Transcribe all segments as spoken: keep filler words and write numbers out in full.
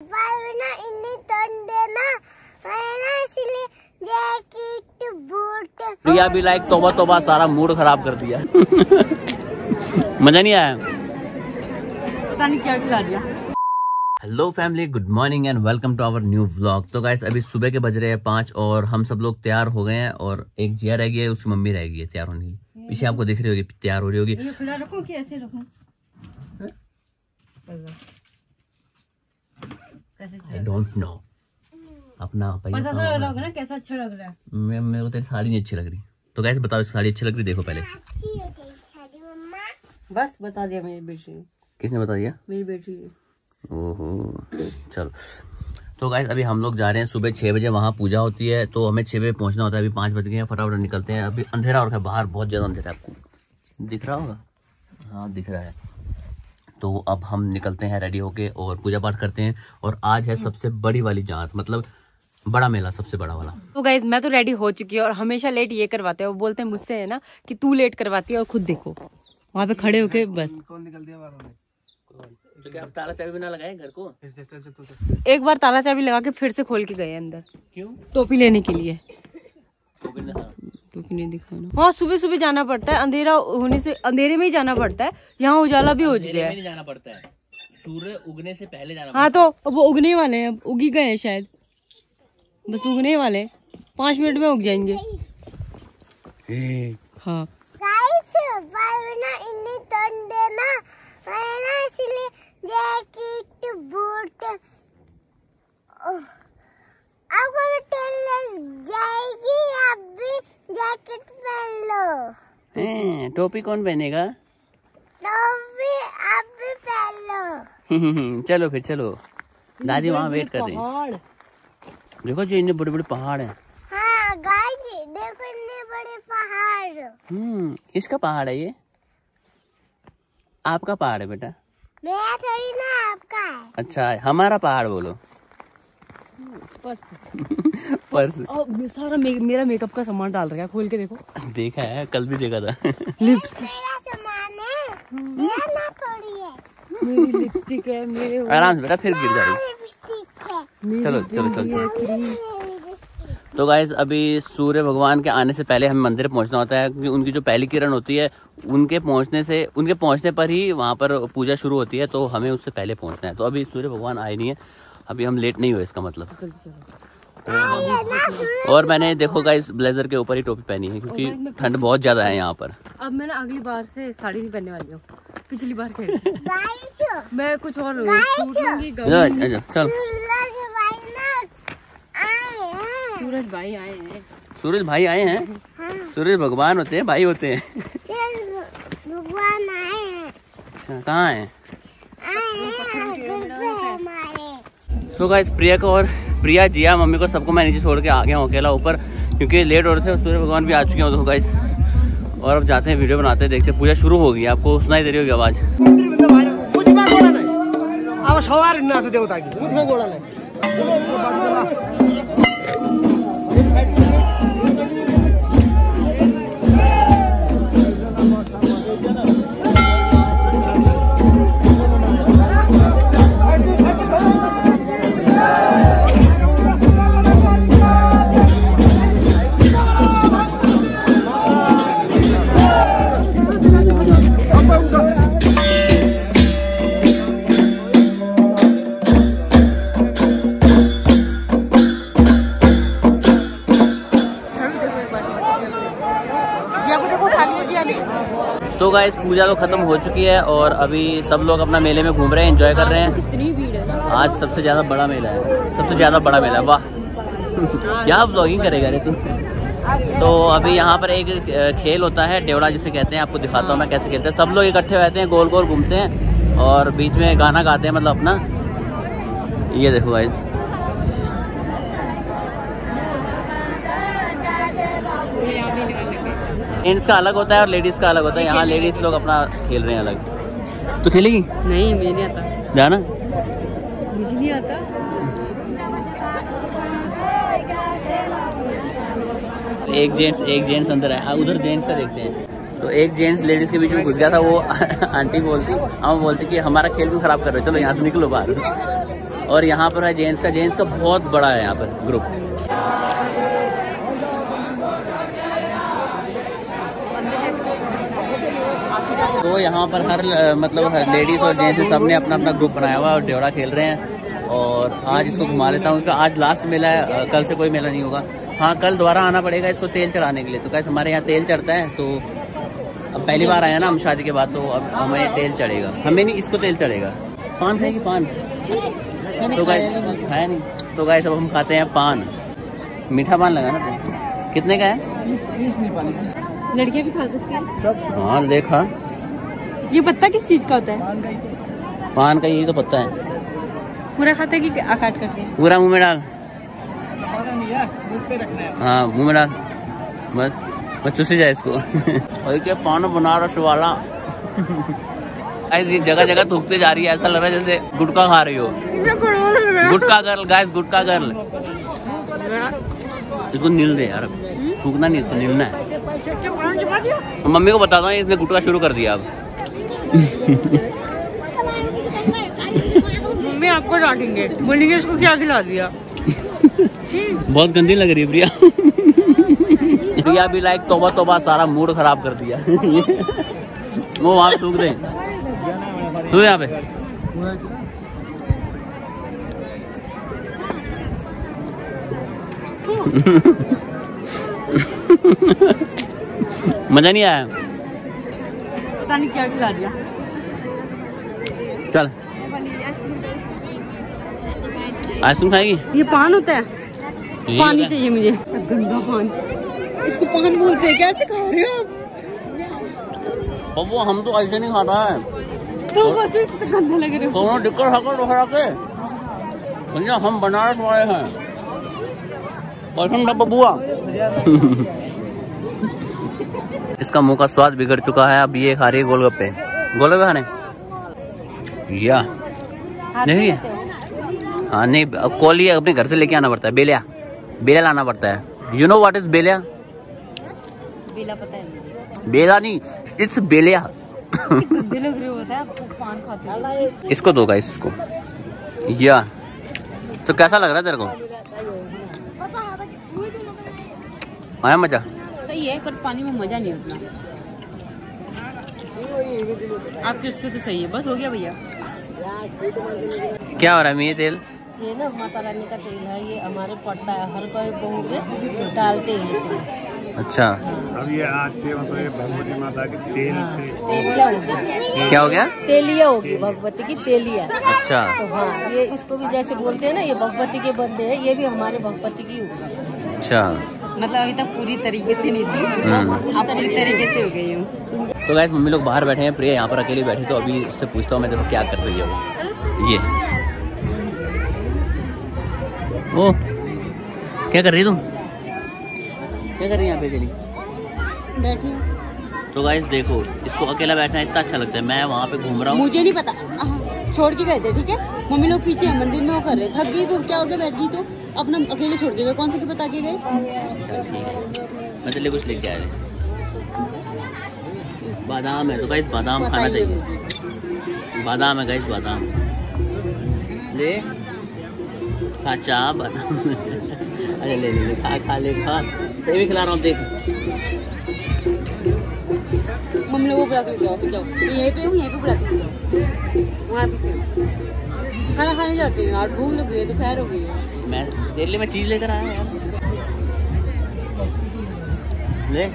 ना इन्नी ठंडे ना ना इसलिए जैकेट बूट प्रिया भी लाइक तोबा तोबा सारा मूड खराब कर दिया। मजा नहीं आया, पता नहीं क्या खिला दिया। Hello family, good morning and welcome to our new vlog. तो गाइस अभी सुबह के बज रहे हैं पाँच और हम सब लोग तैयार हो गए हैं और एक जिया रह गई है, उसकी मम्मी रह गई है तैयार होने की। पीछे आपको दिख रही होगी तैयार हो रही होगी। खुला रखूं कि ऐसे रखूं? I don't know. अपना पता तो लग रहा है कैसा अच्छा लग रहा है। मैं मेरे को तेरी साड़ी नहीं अच्छी लग रही। तो गाइस बताओ साड़ी अच्छी लग रही? देखो पहले अच्छी है तेरी साड़ी मम्मा। बस बता दिया मेरी बेटी ने। किसने बता दिया? मेरी बेटी ने। ओहो चलो। तो गाइस अभी हम लोग जा रहे हैं सुबह छः बजे, वहाँ पूजा होती है तो हमें छः बजे पहुँचना होता है। अभी पाँच बज गए हैं, फटाफट निकलते हैं। अभी अंधेरा हो रखा है बाहर, बहुत ज़्यादा अंधेरा है। आपको दिख रहा होगा? हाँ दिख रहा है। तो अब हम निकलते हैं रेडी होके और पूजा पाठ करते हैं। और आज है सबसे बड़ी वाली जांच, मतलब बड़ा मेला, सबसे बड़ा वाला। तो गाइज मैं तो रेडी हो चुकी हूँ और हमेशा लेट ये करवाते हैं। वो बोलते हैं मुझसे है ना कि तू लेट करवाती है, और खुद देखो वहाँ पे खड़े होके बस कौन निकल दिया। तो क्या ताला चाबी बिना लगाए घर को? एक बार ताला चाबी लगा के फिर से खोल के गए अंदर। क्यों? टोपी लेने के लिए। टोपी नहीं दिखाना। हाँ सुबह सुबह जाना पड़ता है, अंधेरा होने से अंधेरे में ही जाना पड़ता है। यहाँ उजाला भी हो गया है, जाना पड़ता है सूर्य उगने से पहले जाना। हाँ तो अब वो उगने वाले हैं, अब उगी गए हैं शायद, बस उगने वाले, पाँच मिनट में उग जाएंगे। हाँ गाइस ना इतनी ठंड है ना ना इसलिए जैकेट बूट आपको जाएगी, आप भी जैकेट पहन लो। टोपी कौन पहनेगा? टोपी आप भी पहन लो। चलो फिर चलो, दादी वहाँ वेट कर रही है। देखो जी इतने बड़े बड़े पहाड़ हैं। हाँ गाइस देखो इतने बड़े पहाड़। हम्म किसका पहाड़ है ये? आपका पहाड़ है बेटा? मेरा थोड़ी ना, आपका है। अच्छा हमारा पहाड़ बोलो। पर्स पर्स और सारा मे, मेरा मेकअप का सामान डाल रखा है, खोल के देखो। देखा है, कल भी देखा था। लिपस्टिक मेरा सामान है, मेरा ना थोड़ी है। मेरी लिपस्टिक है, मेरे आराम से बेटा फिर गिर जाएगी। चलो चलो चलो चलो। तो गाइस अभी सूर्य भगवान के आने से पहले हमें मंदिर पहुंचना होता है, क्योंकि उनकी जो पहली किरण होती है उनके पहुंचने से उनके पहुंचने पर ही वहां पर पूजा शुरू होती है। तो हमें उससे पहले पहुंचना है। तो अभी सूर्य भगवान आए नहीं है, अभी हम लेट नहीं हुए इसका मतलब। और मैंने देखो गाइस ब्लेजर के ऊपर ही टोपी पहनी है क्योंकि ठंड बहुत ज्यादा है यहाँ पर। अब मैंने अगली बार से साड़ी नहीं पहनने वाली हूँ, पिछली बार के मैं कुछ और सूरज भाई आए हैं। सूरज भाई आए हैं? हाँ। सूरज भगवान होते हैं, भाई होते हैं। भगवान आए हैं। अच्छा कहाँ है? सो गाइस प्रिया को और प्रिया जिया मम्मी को सबको मैं नीचे छोड़ के आ गया हूँ अकेला ऊपर, क्योंकि लेट हो रहे थे। सूर्य भगवान भी आ चुके हैं। तो गाइस और अब जाते हैं, वीडियो बनाते हैं, देखते हैं। पूजा शुरू होगी, आपको सुनाई दे रही होगी आवाज। तो गाइस पूजा तो खत्म हो चुकी है और अभी सब लोग अपना मेले में घूम रहे हैं, एंजॉय कर रहे हैं। कितनी भीड़ है आज, सबसे ज्यादा बड़ा मेला है, सबसे ज्यादा बड़ा मेला। वाह क्या व्लॉगिंग करेगा रे तू। तो अभी यहाँ पर एक खेल होता है डेवड़ा जिसे कहते हैं, आपको दिखाता हूँ मैं कैसे खेलते हैं। सब लोग इकट्ठे रहते हैं, गोल गोल घूमते हैं और बीच में गाना गाते हैं, मतलब अपना। ये देखो गाइस जेंट्स का अलग होता है और लेडीज का अलग होता है। यहाँ लेडीज लोग अपना खेल रहे हैं अलग। तो खेलेगी? नहीं मुझे नहीं आता। जाना? मुझे नहीं आता। एक जेंट्स एक जेंट्स अंदर है, उधर जेंट्स का देखते हैं। तो एक जेंट्स लेडीज के बीच में घुस गया था। वो आंटी बोलती हम बोलती कि हमारा खेल क्यों खराब कर रहे हो, चलो यहाँ से निकलो बाहर। और यहाँ पर है जेंट्स का जेंट्स का बहुत बड़ा है यहाँ पर ग्रुप। तो यहाँ पर हर मतलब हर लेडीज़ और जेंट्स सब ने अपना अपना ग्रुप बनाया हुआ है और ड्योड़ा खेल रहे हैं। और आज इसको घुमा लेता हूँ, इसका आज लास्ट मेला है, कल से कोई मेला नहीं होगा। हाँ, कल दोबारा आना पड़ेगा इसको तेल चढ़ाने के लिए। तो कैसे हमारे यहाँ तेल चढ़ता है, तो अब पहली बार आया ना हम शादी के बाद, तो अब हमें तेल चढ़ेगा, हमें नहीं इसको तेल चढ़ेगा। पान खाएगी पान, तो गाइस खाया नहीं, तो गाइस अब हम खाते हैं पान। मीठा पान लगा ना, तो कितने का है? लड़कियाँ भी खा सकती हैं। हाँ देखा, ये पत्ता किस चीज़ का होता है? पान का, यही तो पत्ता है। पूरा खाता है कि काट करके? पूरा मुँह में डाल। हाँ मुँह में डाल, बस बच्चों से जाए इसको। और क्या पान बनारस वाला। ये जगह जगह थूकते जा रही है, ऐसा लग रहा है जैसे गुटखा खा रही हो। गुटखा गर्ल गाइस, गुटखा गर्ल। इसको नील दे यार, थूकना नहीं इसको, नीलना है। मम्मी को बताता हूँ इसने गुटखा शुरू कर दिया अब। मम्मी आपको डांटेंगे, बोलेंगे इसको क्या खिला दिया। बहुत गंदी लग रही है प्रिया। प्रिया भी लाइक तोबा तोबा, सारा मूड खराब कर दिया। वो वहाँ थूक दे, तू यहाँ पे। मजा नहीं आया, पता नहीं क्या खिला दिया। चल आइसक्रीम खाएगी। ये पान होता है, पानी चाहिए मुझे। गंदा पान, इसको पान बोलते हैं। कैसे खा रहे हो आप? वो हम तो ऐसे नहीं खा रहा है, तो बच्चे तो गंदा लग रहे हो। दोनों डिक्कर हकड़ उखड़ा के भैया, हम बनारस वाले हैं। और बबुआ इसका मुंह का स्वाद बिगड़ चुका है, अब ये खा रही है गोलगप्पे। गोलगप्पे खाने या नहीं? हाँ नहीं, अब कॉलिया अपने घर से लेके आना पड़ता है, बेलिया बेला लाना पड़ता है। यू नो व्हाट इज बेलिया? बेला पता है? बेला नहीं, इट्स बेलिया। इसको दो गाइस, इसको या। तो कैसा लग रहा है तेरे को? आया मजा? सही है, पर पानी में मजा नहीं उतना। आपके उससे तो सही है, बस हो गया भैया। क्या हो रहा है? ये तेल, ये ना माता रानी का तेल है, ये हमारे पड़ता है, हर कोई भोग में डालते हैं। अच्छा, अब ये आज से मतलब भगवती माता की तेल तेलिया, क्या हो गया? तेलिया होगी, भगवती की तेलिया। अच्छा तो हाँ, ये इसको भी जैसे बोलते हैं ना, ये भगवती के बंदे हैं, ये भी हमारे भगवती की होगी। अच्छा, मतलब अभी तक पूरी तरीके से नहीं थी, अब पूरी तरीके से हो गई हूँ। तो गाइस मम्मी लोग बाहर बैठे हैं, प्रिया यहाँ पर अकेली बैठी, तो अभी उससे पूछता हूँ मैं देखो क्या कर रही है वो। ये वो क्या कर रही तुम? क्या कर रही है यहाँ पे? चली बैठी। तो गाइस देखो, इसको अकेला बैठना इतना अच्छा लगता है, मैं वहाँ पे घूम रहा हूँ। मुझे नहीं पता, छोड़ के गए थे ठीक है, मम्मी लोग पीछे मंदिर में वो कर रहे, थक गई तो क्या हो गया, बैठ गई तो अपना अकेले छोड़ के गए। कौन से बता के गए? मैं चलिए कुछ लेके आए थे, बादाम है। तो गाइस बादाम खाना चाहिए, बादाम है गाइस, बादाम ले खाचा, बादाम अरे ले ले खा खा ले खा, भी खिला रहा हूँ देख। मम्मी लोगों को बुला के ले जाओ, जाओ यहीं पे हूँ, यहीं पे बुला के ले जाओ, वहाँ पीछे खाना खाने जाते हैं। और भूख लग गई है, दोपहर हो गई है। मैं तेरे लिए मैं चीज़ लेकर आया यार, ले।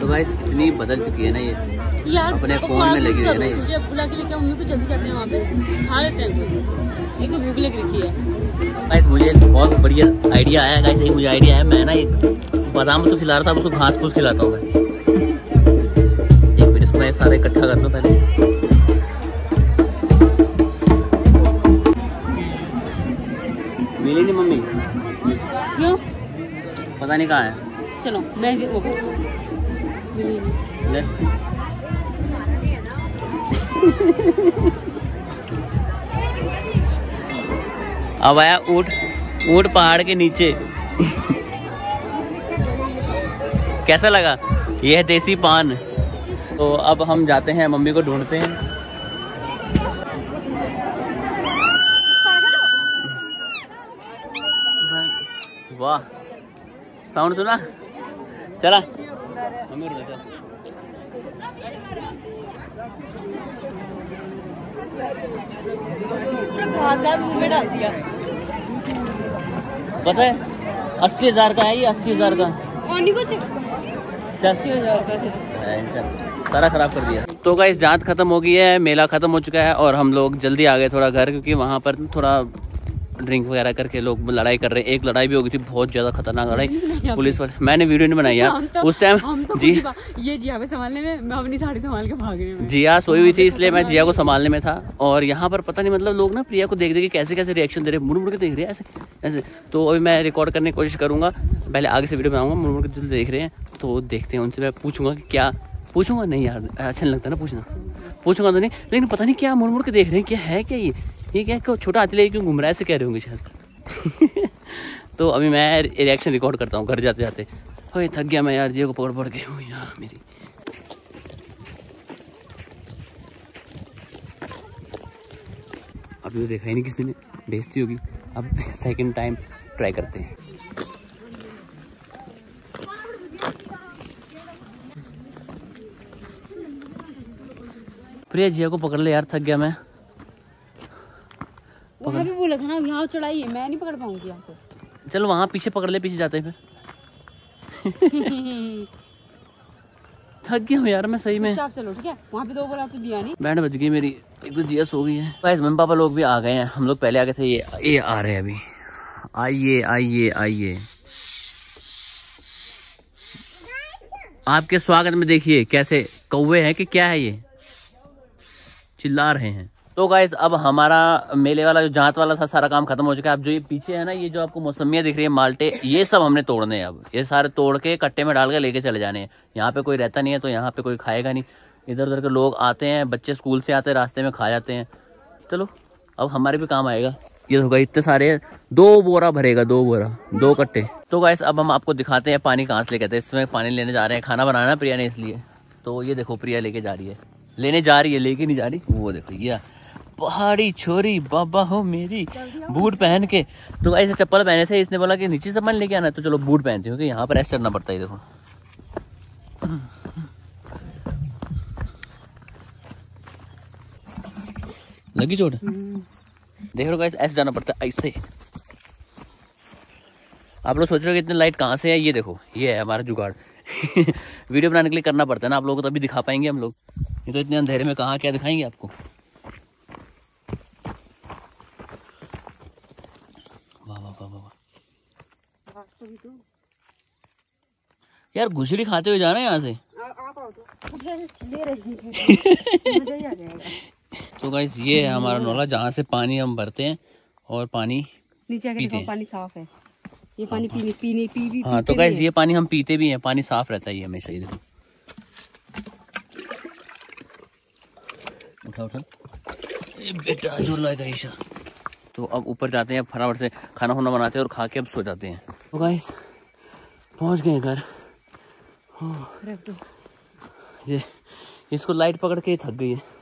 तो गाइस इतनी बदल चुकी है ना ये, यार अपने फोन में लगी हुई है ना ये। बुला के लेके मम्मी को जल्दी चलते हैं, वहाँ पे खा लेते हैं, एक भूख लग रही है। गाइस मुझे बहुत बढ़िया आइडिया आया है गाइस, एक मुझे आइडिया है। मैं ना एक बादाम उसको खिला रहा था, उसको घास फूस खिलाता हूँ मैं। एक मिनट, इसको मैं सारा इकट्ठा कर लूँ पहले। मिली नहीं मम्मी, क्यों पता नहीं कहाँ है। चलो मैं ले। अब आया ऊँट, ऊँट पहाड़ के नीचे। कैसा लगा? यह देसी पान। तो अब हम जाते हैं, मम्मी को ढूंढते हैं। वाह साउंड सुना। चला घास घास मुंह में डाल दिया। पता है अस्सी हजार का है ये, अस्सी हजार का सारा खराब कर दिया। तो गाइस जांच खत्म हो गई है, मेला खत्म हो चुका है और हम लोग जल्दी आ गए थोड़ा घर, क्योंकि वहाँ पर थोड़ा ड्रिंक वगैरह करके लोग लड़ाई कर रहे हैं। एक लड़ाई भी हो गई थी, बहुत ज्यादा खतरनाक लड़ाई, पुलिस वाले, मैंने वीडियो नहीं बनाई यार उस टाइम। जी ये जिया को संभालने में, मैं अपनी साड़ी संभाल के भाग रही हूं। जिया सोई हुई थी इसलिए मैं जिया को संभालने में था। और यहाँ पर पता नहीं मतलब लोग ना प्रिया को देख देख के कैसे कैसे रिएक्शन दे रहे, मुड़ मुड़ के देख रहे हैं ऐसे ऐसे। तो अभी मैं रिकॉर्ड करने की कोशिश करूंगा, पहले आगे से वीडियो बनाऊंगा। मुड़ मुड़ के देख रहे हैं तो देखते हैं उनसे, मैं पूछूंगा कि क्या पूछूंगा। नहीं यार अच्छा नहीं लगता ना पूछना, पूछूंगा तो नहीं, लेकिन पता नहीं क्या मुड़ मुड़ के देख रहे हैं, क्या है क्या ये ये क्या छोटा हाथी लेके क्यों घूम रहा है, ऐसे कह रहे होंगे शायद। तो अभी मैं रिएक्शन रिकॉर्ड करता हूँ घर जाते जाते। ओए थक गया मैं यार, जियो को पकड़ पकड़ के हूँ यार मेरी। अभी तो देखा ही नहीं किसी ने, बेइज्जती होगी। अब सेकंड टाइम ट्राई करते हैं। प्रिया जिया को पकड़ ले यार, थक गया मैं। वहाँ भी बोला था ना यहाँ चढ़ाई है, मैं नहीं पकड़ पाऊंगी आपको। चलो वहाँ पीछे पकड़ ले, पीछे जाते हैं फिर। थक गया हूँ यार मैं सही में। आप चलो ठीक है, वहाँ पे दो बोला तो दिया नहीं। बैंड बज गई मेरी, एक तो जीएस हो गई है। गाइस मम्मी पापा लोग भी आ गए हैं, हम लोग पहले आगे से ये ये आ रहे हैं अभी। आइए आइए आइए, आपके स्वागत में देखिए कैसे कौवे हैं कि क्या है, ये चिल्ला रहे हैं। तो गाइस अब हमारा मेले वाला जो जांच वाला था सारा काम खत्म हो चुका है। अब जो ये पीछे है ना, ये जो आपको मौसमियाँ दिख रही है, माल्टे, ये सब हमने तोड़ने हैं। अब ये सारे तोड़ के कट्टे में डाल के लेके चले जाने हैं। यहाँ पे कोई रहता नहीं है तो यहाँ पे कोई खाएगा नहीं। इधर उधर के लोग आते हैं, बच्चे स्कूल से आते हैं रास्ते में खा जाते हैं। चलो अब हमारे भी काम आएगा। ये होगा इतने सारे, दो बोरा भरेगा, दो बोरा, दो कट्टे। तो गाइस अब हम आपको दिखाते हैं पानी कहाँ से लेके आते हैं। इसमें पानी लेने जा रहे हैं, खाना बनाना प्रिया ने इसलिए। तो ये देखो प्रिया लेके जा रही है, लेने जा रही है, लेके नहीं जा रही। वो देखो ये पहाड़ी छोरी बाबा हो मेरी, बूट पहन के। तो ऐसे चप्पल पहने थे, इसने बोला कि नीचे से मन लेके आना है तो चलो बूट पहनते हो, क्योंकि यहाँ पर ऐसे चढ़ना पड़ता है। देखो लगी चोट, देख रहे हो ऐसे जाना पड़ता है ऐसे। आप लोग सोच रहे हो कि इतने लाइट कहाँ से है, ये देखो ये है हमारा जुगाड़। वीडियो बनाने के लिए करना पड़ता है ना, आप लोगों को तभी दिखा पाएंगे हम लोग, ये तो इतने अंधेरे में कहाँ क्या दिखाएंगे आपको। यार घुसड़ी खाते हुए जा रहे हैं यहाँ से। तो गाइस ये है हमारा नौला जहाँ से पानी हम भरते हैं और पानी नीचे पीते हैं। पानी साफ है ये, पानी पीने पीने पी भी। हाँ तो गाइस ये पानी हम पीते भी हैं, पानी साफ रहता है ये हमेशा। ये उठा उठा ये बेटा जो लगा ईशा। तो अब ऊपर जाते हैं, फटाफट से खाना होना बनाते हैं और खा के अब सो जाते हैं। तो गाइस पहुंच गए घर। ये इसको लाइट पकड़ के थक गई है।